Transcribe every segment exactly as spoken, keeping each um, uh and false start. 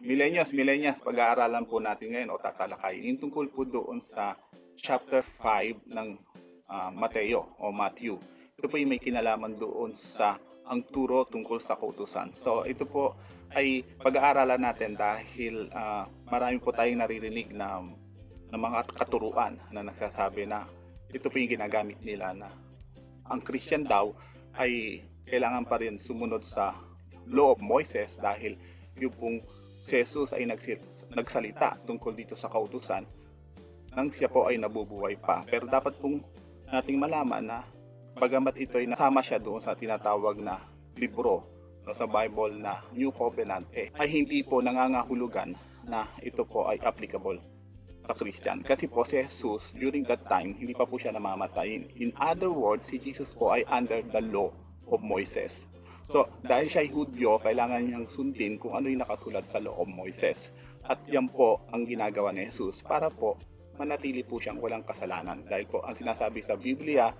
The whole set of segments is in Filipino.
millennials, millennials, pag-aaralan po natin ngayon o tatalakayin yung tungkol po doon sa chapter five ng uh, Mateo o Matthew. Ito po yung may kinalaman doon sa ang turo tungkol sa kautusan. So ito po ay pag-aaralan natin dahil uh, marami po tayong naririnig na, na mga katuruan na nagsasabi na ito po yung ginagamit nila na ang Christian daw ay kailangan pa rin sumunod sa law of Moses dahil yung pong si Jesus ay nagsalita tungkol dito sa kautusan nang siya po ay nabubuhay pa. Pero dapat pong nating malaman na bagamat ito ay nasama siya doon sa tinatawag na libro no, sa Bible na New Covenant eh, ay hindi po nangangahulugan na ito po ay applicable sa Christian. Kasi po si Jesus during that time hindi pa po siya namamatayin. In other words, si Jesus po ay under the law of Moses. So, dahil siya ay Hudyo, kailangan niyang sundin kung ano yung nakasulat sa law of Moses. At yan po ang ginagawa ni Jesus para po manatili po siyang walang kasalanan. Dahil po ang sinasabi sa Biblia,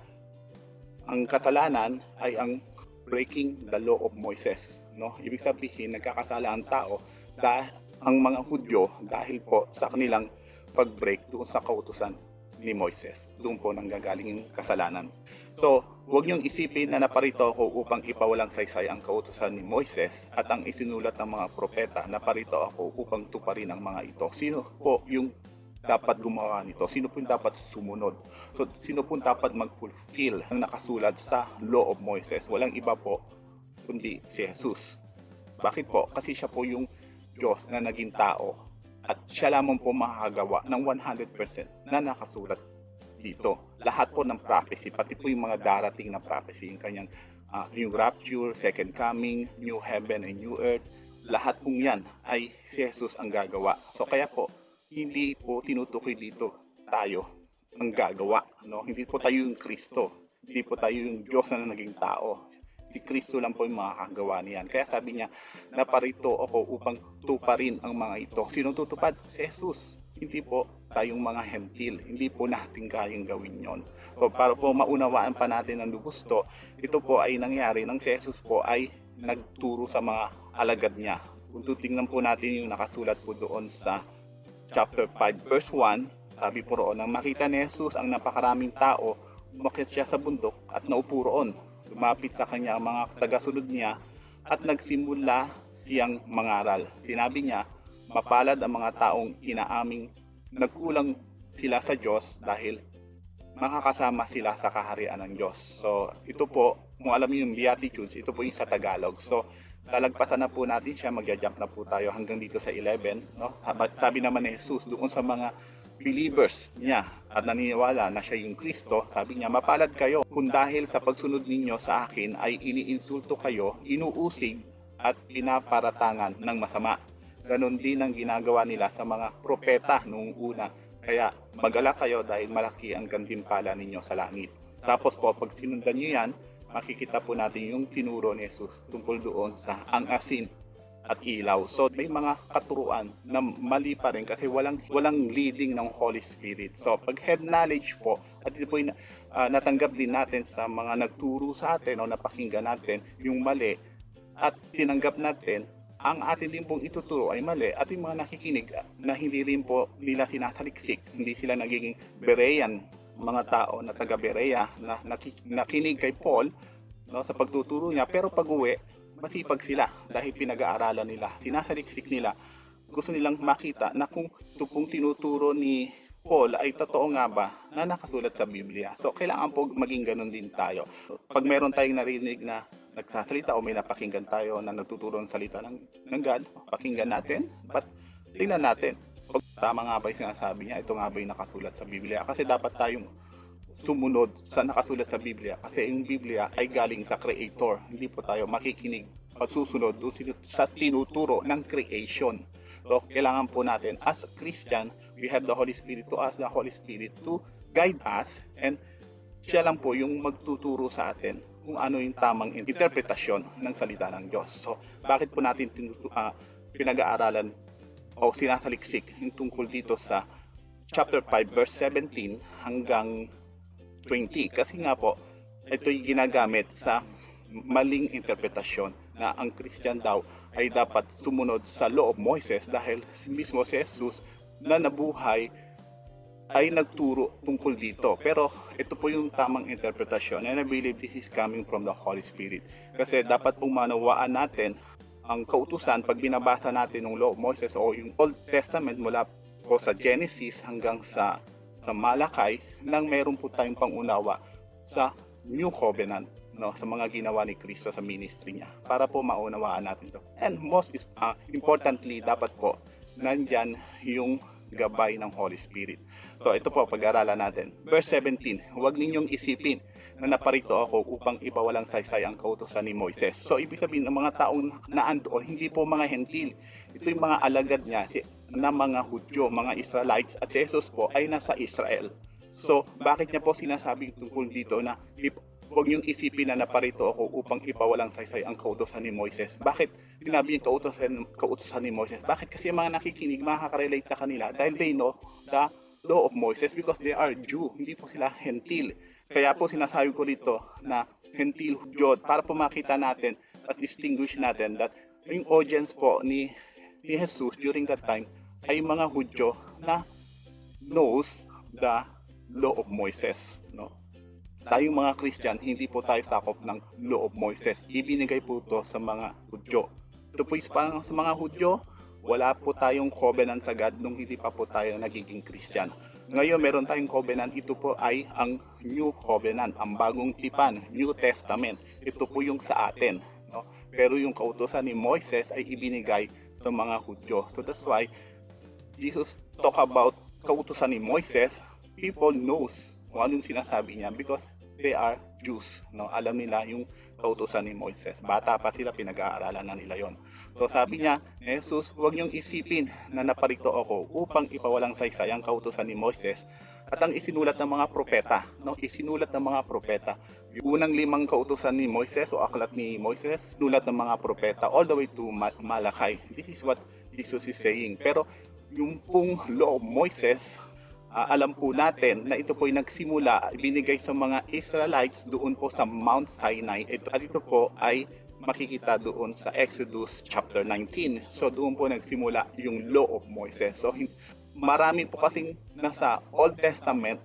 ang kasalanan ay ang breaking the law of Moses. No? Ibig sabihin, nagkakasala ang tao, dah- ang mga Hudyo, dahil po sa kanilang pag-break doon sa kautusan ni Moises. Doon po nanggagaling yung kasalanan. So, huwag niyong isipin na naparito ako upang ipawalang saysay ang kautusan ni Moises at ang isinulat ng mga propeta. Naparito ako upang tuparin ang mga ito. Sino po yung dapat gumawa nito? Sino po yung dapat sumunod? So, sino po dapat mag-fulfill ang nakasulat sa law of Moises? Walang iba po kundi si Jesus. Bakit po? Kasi siya po yung Diyos na naging tao. At siya lamang po makakagawa ng one hundred percent na nakasulat dito. Lahat po ng prophecy, pati po yung mga darating na prophecy, yung kanyang uh, new rapture, second coming, new heaven and new earth, lahat pong yan ay si Jesus ang gagawa. So kaya po, hindi po tinutukoy dito tayo ang gagawa. No? Hindi po tayo yung Kristo. Hindi po tayo yung Diyos na naging tao. Si Kristo lang po yung makakagawa niyan. Kaya sabi niya, naparito ako upang tuparin ang mga ito. Sino tutupad? Si Jesus. Hindi po tayong mga hentil. Hindi po natin kayang gawin yon. So para po maunawaan pa natin ang gusto, ito po ay nangyari nang si Jesus po ay nagturo sa mga alagad niya. Kung tutingnan po natin yung nakasulat po doon sa chapter five verse one, sabi po roon, nang makita ni Jesus ang napakaraming tao, umakyat siya sa bundok at naupo roon. Lumapit sa kanya ang mga tagasunod niya at nagsimula siyang mangaral. Sinabi niya, mapalad ang mga taong inaaming nagkulang sila sa Diyos dahil makakasama sila sa kaharian ng Diyos. So, ito po, kung alam niyo yung Beatitudes, ito po yung sa Tagalog. So, talagpasan na po natin siya, magja-jump na po tayo hanggang dito sa eleven. No? Sabi naman ni Jesus, doon sa mga believers niya at naniniwala na siya yung Kristo, sabi niya, mapalad kayo kung dahil sa pagsunod ninyo sa akin ay iniinsulto kayo, inuusig at pinaparatangan ng masama. Ganon din ang ginagawa nila sa mga propeta noong una. Kaya mag-alala kayo dahil malaki ang gantimpala ninyo sa langit. Tapos po, pag sinundan niyo yan, makikita po natin yung tinuro ni Jesus tungkol doon sa ang asin at ilaw. So may mga katuruan na mali pa rin kasi walang walang leading ng Holy Spirit. So pag head knowledge po, at ito po yung, uh, natanggap din natin sa mga nagturo sa atin o napakinggan natin yung mali at tinanggap natin, ang atin din pong ituturo ay mali at yung mga nakikinig na hindi rin po nila sinasaliksik, hindi sila nagiging Berean, mga tao na taga Berea na nakikinig kay Paul no, sa pagtuturo niya, pero pag-uwi masipag sila dahil pinag-aaralan nila, sinasaliksik nila, gusto nilang makita na kung ito pong tinuturo ni Paul ay totoo nga ba na nakasulat sa Biblia. So kailangan po maging ganun din tayo. Pag meron tayong narinig na nagsasalita o may napakinggan tayo na nagtuturo ng salita ng, ng God, pakinggan natin, but tingnan natin, pag tama nga ba yung sinasabi niya, ito nga ba yung nakasulat sa Biblia. Kasi dapat tayong sumunod sa nakasulat sa Biblia kasi yung Biblia ay galing sa Creator. Hindi po tayo makikinig pagsusunod doon sa tinuturo ng creation. So kailangan po natin as Christian, we have the Holy Spirit to ask the Holy Spirit to guide us, and siya lang po yung magtuturo sa atin kung ano yung tamang interpretasyon ng salita ng Diyos. So bakit po natin tinutu- uh, pinag-aaralan o sinasaliksik yung tungkol dito sa chapter five verse seventeen hanggang twenty, kasi nga po ito'y ginagamit sa maling interpretasyon na ang Christian daw ay dapat sumunod sa loob Moises dahil mismo si Jesus na nabuhay ay nagturo tungkol dito. Pero ito po yung tamang interpretasyon, and I believe this is coming from the Holy Spirit. Kasi dapat umanawaan natin ang kautusan pag binabasa natin ng Law of Moses o yung Old Testament mula po sa Genesis hanggang sa, sa Malachi, nang meron po tayong pangunawa sa New Covenant, no, sa mga ginawa ni Kristo sa ministry niya, para po maunawaan natin ito. And most is, uh, importantly, dapat po nandyan yung gabay ng Holy Spirit. So ito po pag-aralan natin. Verse seventeen, huwag ninyong isipin na naparito ako upang ipawalang saysay ang kautusan ni Moises. So ibig sabihin ng mga taong naandoon, hindi po mga hentil. Ito yung mga alagad niya na mga Hudyo, mga Israelites, at si Jesus po ay nasa Israel. So bakit niya po sinasabing tungkol dito na huwag niyong isipin na naparito ako upang ipawalang saysay ang kautusan ni Moises? Bakit sinabi yung kautusan, kautusan ni Moises? Bakit? Kasi mga nakikinig makaka-relate sa kanila dahil they know the law of Moses because they are Jew. Hindi po sila hentil. Kaya po sinasabi ko dito na hentil Hudyo para po makita natin at distinguish natin that yung audience po ni, ni Jesus during that time ay mga Hudyo na knows the law of Moses, no? Tayong mga Christian, hindi po tayo sakop ng Law of Moses. Ibinigay po ito sa mga Hudyo. Ito po parang sa mga Hudyo, wala po tayong covenant sa God nung hindi pa po tayo nagiging Christian. Ngayon, meron tayong covenant. Ito po ay ang New Covenant, ang bagong tipan, New Testament. Ito po yung sa atin, no? Pero yung kautusan ni Moises ay ibinigay sa mga Hudyo. So that's why Jesus talk about kautusan ni Moises. People knows kung ano yung sinasabi niya because they are Jews, no? Alam nila yung kautusan ni Moises. Bata pa sila, pinag-aaralan na nila yon. So sabi niya, Jesus, huwag niyong isipin na naparito ako upang ipawalang saysay ang kautusan ni Moises at ang isinulat ng mga propeta, no? Isinulat ng mga propeta. Yung unang limang kautusan ni Moises o aklat ni Moises, sinulat ng mga propeta all the way to Malachi. This is what Jesus is saying. Pero yung pong law of Moises, Uh, alam po natin na ito po ay nagsimula, binigay sa mga Israelites doon po sa Mount Sinai. Ito, at ito po ay makikita doon sa Exodus chapter nineteen. So doon po nagsimula yung Law of Moses. So marami po kasing nasa Old Testament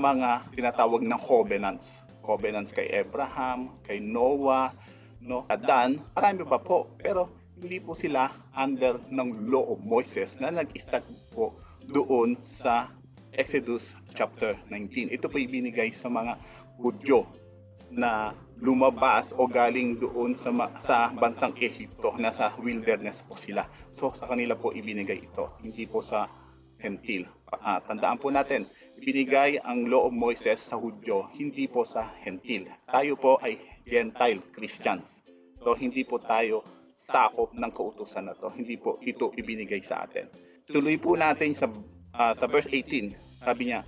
mga tinatawag na covenants. Covenants kay Abraham, kay Noah, no, Adan, marami pa po. Pero hindi po sila under ng Law of Moses na nag-start po doon sa Exodus chapter nineteen. Ito po ibinigay sa mga Hudyo na lumabas o galing doon sa, sa bansang Egypto, nasa wilderness po sila. So sa kanila po ibinigay ito, hindi po sa Hentil. Ah, tandaan po natin, ibinigay ang Law of Moses sa Hudyo, hindi po sa Hentil. Tayo po ay Gentile Christians. So hindi po tayo sakop ng kautusan na to. Hindi po ito ibinigay sa atin. Tuloy po natin sa Uh, sa verse eighteen, sabi niya,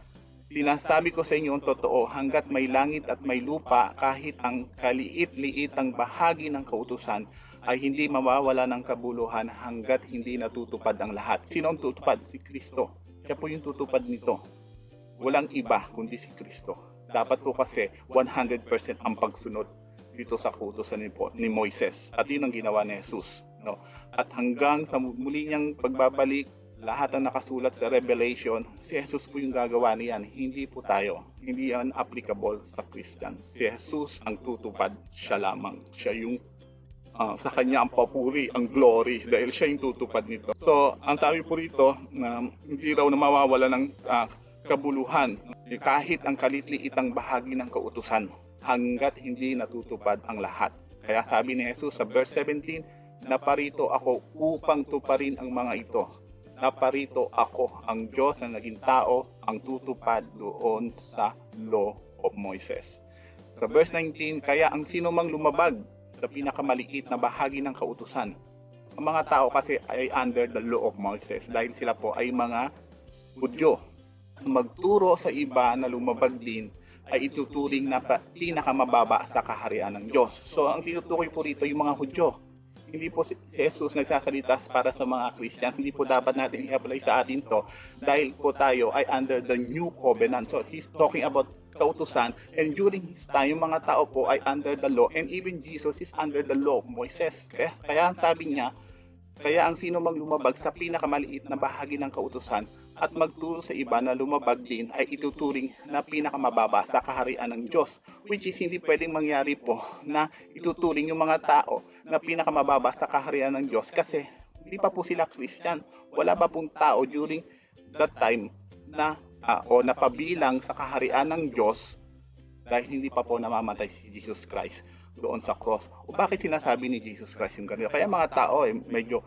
sinasabi ko sa inyo ang totoo, hanggat may langit at may lupa, kahit ang kaliit-liitang bahagi ng kautusan ay hindi mawawala ng kabuluhan hanggat hindi natutupad ang lahat. Sino ang tutupad? Si Kristo. Siya po yung tutupad nito. Walang iba kundi si Kristo. Dapat po kasi one hundred percent ang pagsunod dito sa kautusan ni, po, ni Moises. At yun ang ginawa ni Jesus, no? At hanggang sa muli niyang pagbabalik, lahat ang nakasulat sa Revelation, si Jesus po yung gagawa niyan, hindi po tayo. Hindi yan applicable sa Christians. Si Jesus ang tutupad, siya lamang. Siya yung, uh, sa kanya ang papuri, ang glory, dahil siya yung tutupad nito. So, ang sabi po rito, na hindi raw na mawawala ng uh, kabuluhan, kahit ang kalitliitang bahagi ng kautusan, hanggat hindi natutupad ang lahat. Kaya sabi ni Jesus sa verse seventeen, naparito ako upang tuparin ang mga ito. Naparito ako, ang Diyos na naging tao, ang tutupad doon sa Law of Moses. Sa verse nineteen, kaya ang sino mang lumabag sa pinakamaliit na bahagi ng kautusan. Ang mga tao kasi ay under the Law of Moses dahil sila po ay mga Hudyo. Magturo sa iba na lumabag din ay ituturing na pinakamababa sa kaharian ng Diyos. So ang tinutukoy po rito yung mga Hudyo. Hindi po si Jesus nagsasalita para sa mga Christians. Hindi po dapat natin i-apply sa atin to dahil po tayo ay under the New Covenant. So he's talking about kautusan, and during his time, mga tao po ay under the law, and even Jesus is under the law of Moses. Kaya, kaya sabi niya, kaya ang sino mang lumabag sa pinakamaliit na bahagi ng kautusan at magturo sa iba na lumabag din ay ituturing na pinakamababa sa kaharian ng Diyos, which is hindi pwedeng mangyari po na ituturing yung mga tao na pinakamababa sa kaharian ng Diyos kasi hindi pa po sila Christian. Wala pa pong tao during that time na Uh, o napabilang sa kaharian ng Diyos dahil hindi pa po namamatay si Jesus Christ doon sa cross. O bakit sinasabi ni Jesus Christ yung ganito? Kaya mga tao eh, medyo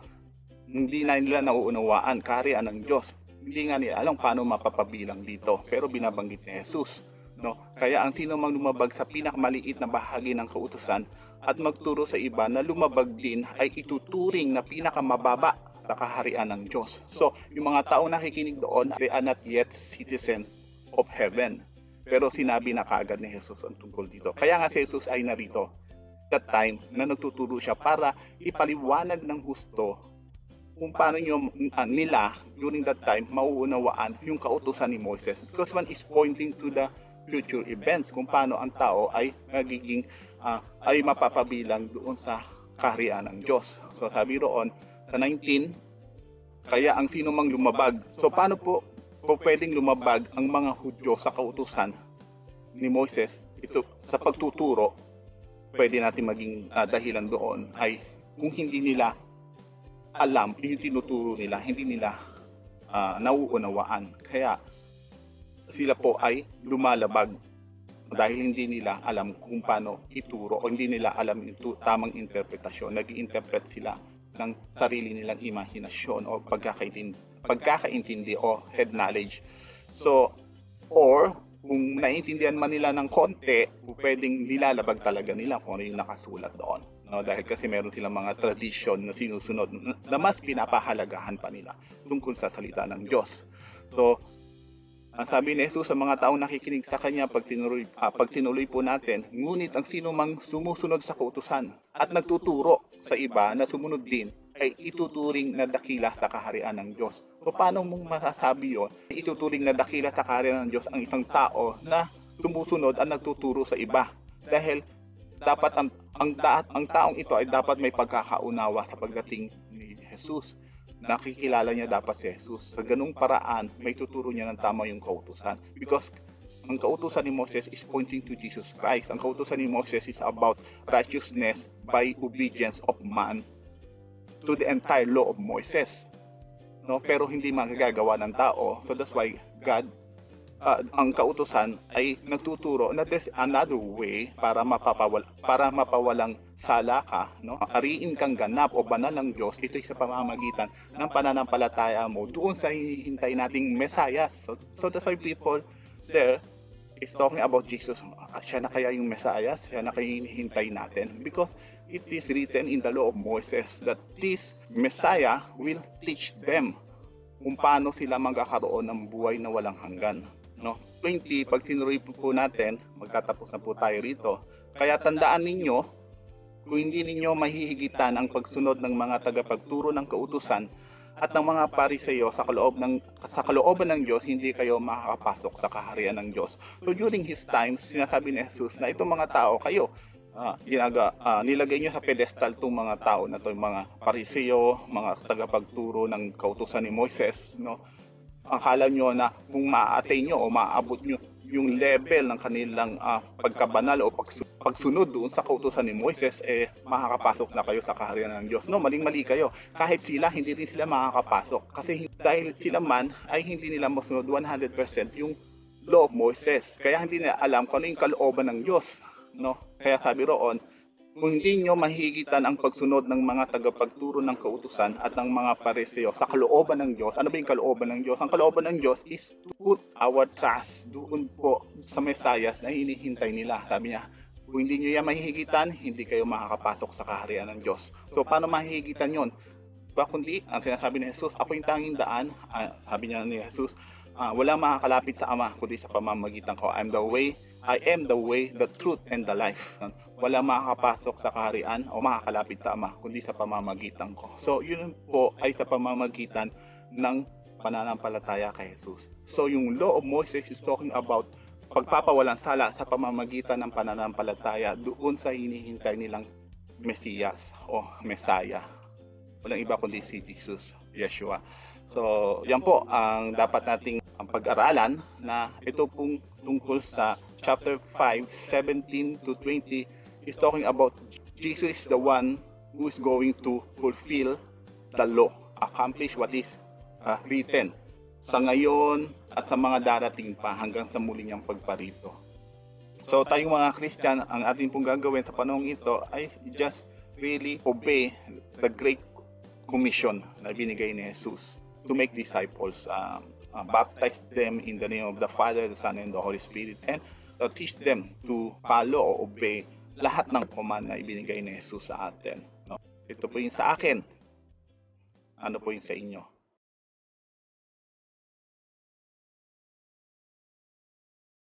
hindi na nila nauunawaan kaharian ng Diyos. Hindi nga nila alam paano mapapabilang dito, pero binabanggit ni Jesus, no? Kaya ang sino mang lumabag sa pinakamaliit na bahagi ng kautusan at magturo sa iba na lumabag din ay ituturing na pinakamababa sa kaharian ng Diyos. So, yung mga tao nakikinig doon, they are not yet citizen of heaven. Pero sinabi na kaagad ni Jesus ang tungkol dito. Kaya nga si Jesus ay narito that time na nagtuturo siya para ipaliwanag ng husto kung paano yung, uh, nila during that time mauunawaan yung kautusan ni Moses. Because one is pointing to the future events kung paano ang tao ay magiging uh, ay mapapabilang doon sa kaharian ng Diyos. So, sabi roon, sa nineteen, kaya ang sino mang lumabag. So, paano po, po pwedeng lumabag ang mga Hudyo sa kautusan ni Moses? Ito, sa pagtuturo, pwede natin maging uh, dahilan doon ay kung hindi nila alam yung tinuturo nila, hindi nila uh, nauunawaan. Kaya sila po ay lumalabag dahil hindi nila alam kung paano ituro o hindi nila alam yung tamang interpretasyon. Nag-i-interpret sila ng sarili nilang imahinasyon o pagkakaintindi, pagkakaintindi o head knowledge. So, or kung naiintindihan man nila ng konti, pwedeng nilalabag talaga nila kung ano yung nakasulat doon. No, dahil kasi meron silang mga tradisyon na sinusunod na mas pinapahalagahan pa nila tungkol sa salita ng Diyos. So, ang sabi ni Jesus sa mga taong nakikinig sa kanya pag tinuloy, ah, pag tinuloy po natin, ngunit ang sino mang sumusunod sa kautusan at nagtuturo sa iba na sumunod din ay ituturing na dakila sa kaharian ng Diyos. So paano mong masasabi yun? Ituturing na dakila sa kaharian ng Diyos ang isang tao na sumusunod at nagtuturo sa iba. Dahil dapat ang, ang, da, ang taong ito ay dapat may pagkakaunawa sa pagdating ni Jesus. Nakikilala niya dapat si Jesus. Sa ganung paraan, may tuturo niya ng tama yung kautusan. Because ang kautusan ni Moses is pointing to Jesus Christ. Ang kautusan ni Moses is about righteousness by obedience of man to the entire law of Moses. No? Pero hindi magagawa ng tao. So that's why God, uh, ang kautusan ay nagtuturo na there's another way para, mapapawala, para mapawalang sala ka, no? Ariin kang ganap o banal ng Diyos, ito'y sa pamamagitan ng pananampalataya mo doon sa hinihintay nating Messiah. So, so that's why people there is talking about Jesus. Siya na kaya yung Messiah? Siya na kaya yung hinihintay natin? Because it is written in the law of Moses that this Messiah will teach them kung paano sila magkakaroon ng buhay na walang hanggan. No? twenty, pag tinuloy po natin, magtatapos na po tayo rito. Kaya tandaan ninyo, kung hindi ninyo mahihigitan ang pagsunod ng mga tagapagturo ng kautusan at ng mga pariseyo sa kaloob ng sa kalooban ng Diyos, hindi kayo makakapasok sa kaharian ng Diyos. So during his time, sinasabi ni Jesus na itong mga tao kayo, ah, ginaga, ah, nilagay niyo sa pedestal itong mga tao na itong mga pariseyo, mga tagapagturo ng kautusan ni Moises, no? Akala niyo na kung maaatay niyo o maaabot niyo yung level ng kanilang uh, pagkabanal o pagsunod doon sa kautusan ni Moses, eh, makakapasok na kayo sa kaharian ng Diyos. No, maling-mali kayo. Kahit sila, hindi rin sila makakapasok. Kasi dahil sila man, ay hindi nila masunod one hundred percent yung law of Moses. Kaya hindi nila alam kung ano yung kalooban ng Diyos. No? Kaya sabi roon, kung hindi nyo mahigitan ang pagsunod ng mga tagapagturo ng kautusan at ng mga pareseyo sa kalooban ng Diyos. Ano ba yung kalooban ng Diyos? Ang kalooban ng Diyos is to put our trust doon po sa Messiah na hinihintay nila. Sabi niya, kung hindi nyo yan mahigitan, hindi kayo makakapasok sa kaharian ng Diyos. So, paano mahigitan yun? Ba kundi, ang sinasabi ni Jesus, ako yung tanging daan, ah, sabi niya ni Jesus, ah, walang makakalapit sa Ama kundi sa pamamagitan ko. I am the way, I am the way, the truth, and the life. Wala makakapasok sa kaharian o makakalapit sa Ama kundi sa pamamagitan ko. So, yun po ay sa pamamagitan ng pananampalataya kay Jesus. So, yung law of Moses is talking about pagpapawalan sala sa pamamagitan ng pananampalataya doon sa hinihintay nilang Mesiyas o Messiah. Walang iba kundi si Jesus, Yeshua. So, yan po ang dapat nating pag-aralan na ito pong tungkol sa chapter five, seventeen to twenty is talking about Jesus is the one who is going to fulfill the law, accomplish what is uh, written sa ngayon at sa mga darating pa hanggang sa muli niyang pagparito. So tayong mga Christian, ang atin pong gagawin sa panahong ito ay just really obey the great commission na binigay ni Jesus to make disciples, um, uh, baptize them in the name of the Father, the Son, and the Holy Spirit, and uh, teach them to follow o obey lahat ng command na ibinigay ni Jesus sa atin. No? Ito po yung sa akin. Ano po yung sa inyo?